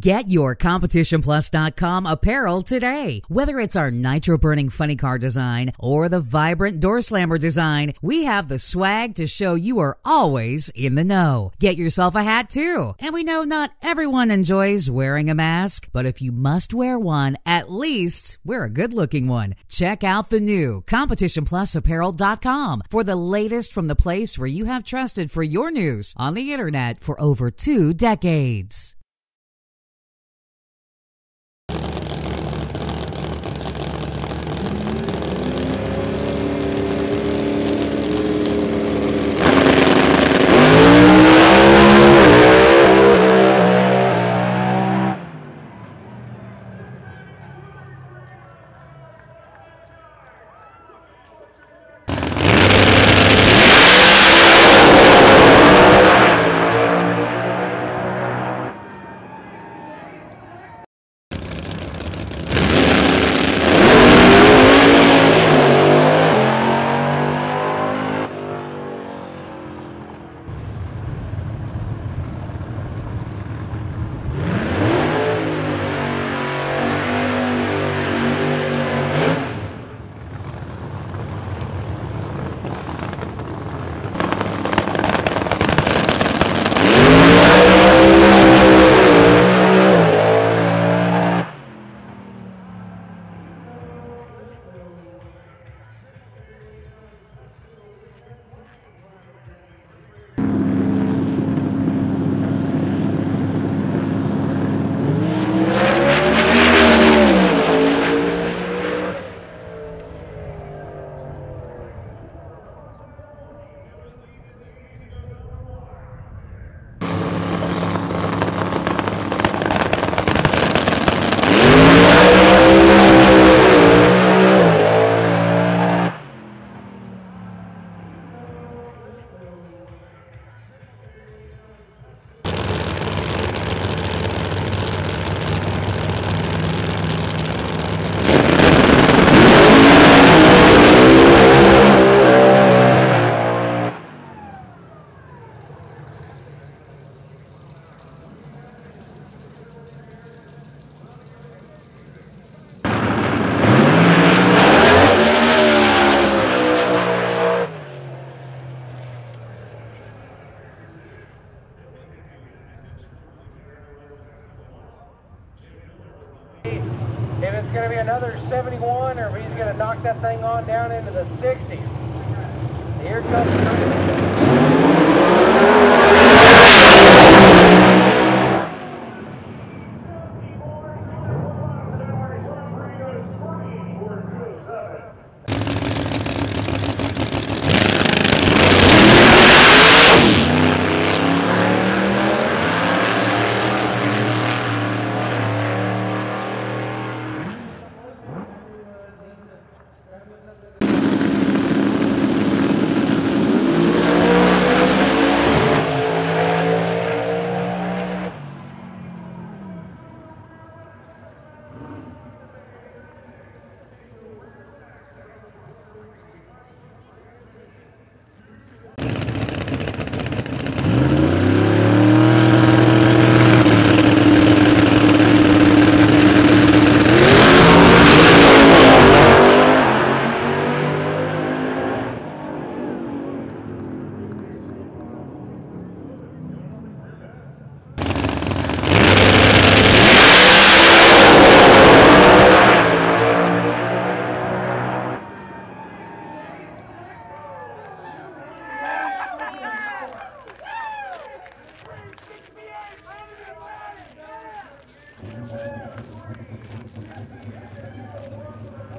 Get your competitionplus.com apparel today. Whether it's our nitro-burning funny car design or the vibrant door slammer design, we have the swag to show you are always in the know. Get yourself a hat too. And we know not everyone enjoys wearing a mask, but if you must wear one, at least wear a good-looking one. Check out the new competitionplusapparel.com for the latest from the place where you have trusted for your news on the internet for over 2 decades. If it's going to be another 71, or he's going to knock that thing on down into the 60s. Here comes the